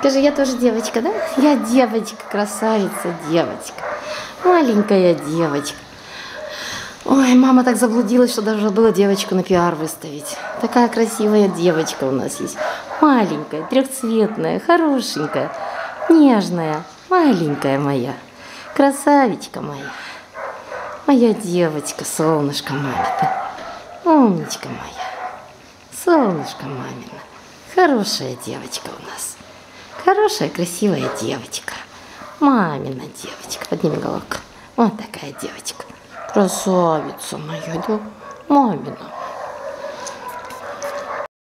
Скажи, я тоже девочка, да? Я девочка, красавица, девочка. Маленькая девочка. Ой, мама так заблудилась, что даже было девочку на пиар выставить. Такая красивая девочка у нас есть. Маленькая, трехцветная, хорошенькая, нежная, маленькая моя. Красавичка моя. Моя девочка, солнышко мамина. Умничка моя. Солнышко мамина. Хорошая девочка у нас. Хорошая, красивая девочка. Мамина девочка. Подними головку. Вот такая девочка. Красавица моя, да? Мамина.